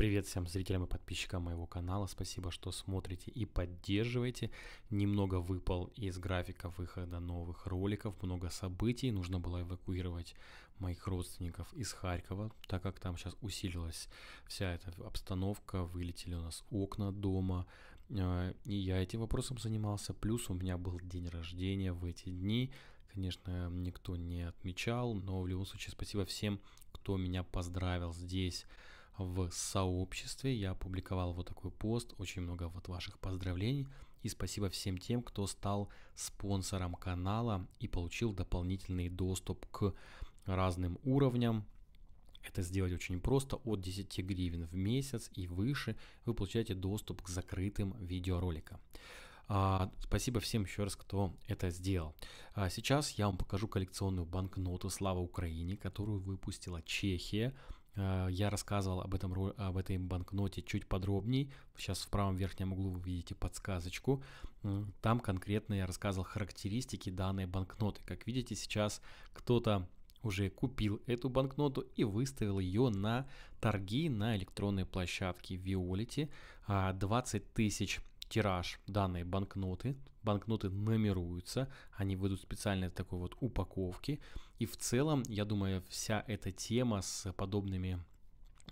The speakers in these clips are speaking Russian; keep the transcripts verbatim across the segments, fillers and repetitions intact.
Привет всем зрителям и подписчикам моего канала, спасибо, что смотрите и поддерживаете. Немного выпал из графика выхода новых роликов, много событий, нужно было эвакуировать моих родственников из Харькова, так как там сейчас усилилась вся эта обстановка, вылетели у нас окна дома, и я этим вопросом занимался, плюс у меня был день рождения в эти дни, конечно, никто не отмечал, но в любом случае спасибо всем, кто меня поздравил здесь. В сообществе я опубликовал вот такой пост, очень много вот ваших поздравлений. И спасибо всем тем, кто стал спонсором канала и получил дополнительный доступ к разным уровням. Это сделать очень просто, от десяти гривен в месяц и выше вы получаете доступ к закрытым видеороликам. Спасибо всем еще раз, кто это сделал. Сейчас я вам покажу коллекционную банкноту «Слава Украине», которую выпустила Чехия. Я рассказывал об, этом, об этой банкноте чуть подробней. Сейчас в правом верхнем углу вы видите подсказочку. Там конкретно я рассказывал характеристики данной банкноты. Как видите, сейчас кто-то уже купил эту банкноту и выставил ее на торги на электронной площадке Violity. двадцать тысяч тираж данной банкноты. Банкноты номеруются, они выйдут специально в такой вот упаковке. И в целом, я думаю, вся эта тема с подобными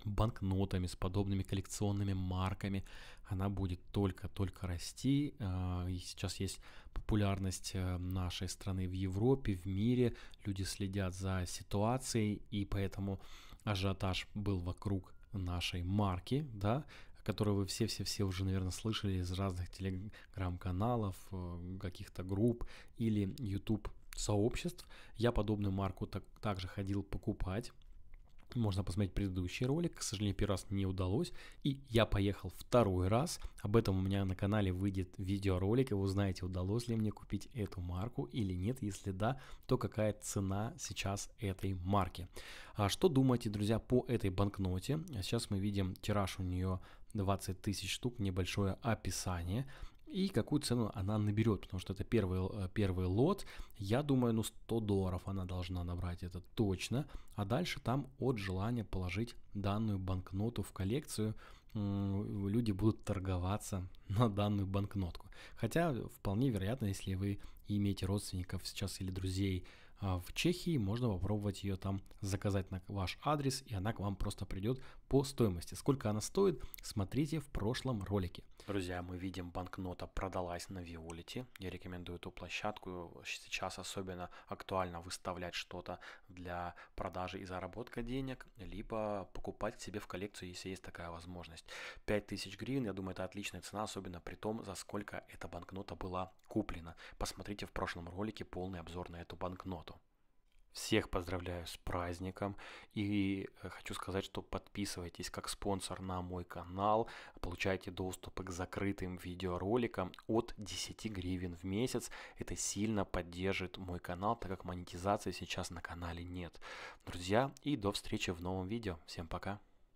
банкнотами, с подобными коллекционными марками, она будет только-только расти. И сейчас есть популярность нашей страны в Европе, в мире. Люди следят за ситуацией, и поэтому ажиотаж был вокруг нашей марки, да, которые вы все-все-все уже, наверное, слышали из разных телеграм-каналов, каких-то групп или YouTube-сообществ. Я подобную марку так, также ходил покупать. Можно посмотреть предыдущий ролик. К сожалению, первый раз не удалось. И я поехал второй раз. Об этом у меня на канале выйдет видеоролик, и вы узнаете, удалось ли мне купить эту марку или нет. Если да, то какая цена сейчас этой марки. А что думаете, друзья, по этой банкноте? Сейчас мы видим тираж у нее двадцать тысяч штук, небольшое описание. И какую цену она наберет, потому что это первый, первый лот. Я думаю, ну сто долларов она должна набрать, это точно. А дальше там от желания положить данную банкноту в коллекцию, люди будут торговаться на данную банкнотку. Хотя вполне вероятно, если вы имеете родственников сейчас или друзей в Чехии, можно попробовать ее там заказать на ваш адрес, и она к вам просто придет по стоимости. Сколько она стоит, смотрите в прошлом ролике. Друзья, мы видим, банкнота продалась на Violity. Я рекомендую эту площадку. Сейчас особенно актуально выставлять что-то для продажи и заработка денег, либо покупать себе в коллекцию, если есть такая возможность. пять тысяч гривен, я думаю, это отличная цена, особенно при том, за сколько эта банкнота была куплена. Посмотрите в прошлом ролике полный обзор на эту банкноту. Всех поздравляю с праздником и хочу сказать, что подписывайтесь как спонсор на мой канал, получайте доступ к закрытым видеороликам от десяти гривен в месяц. Это сильно поддержит мой канал, так как монетизации сейчас на канале нет. Друзья, и до встречи в новом видео. Всем пока!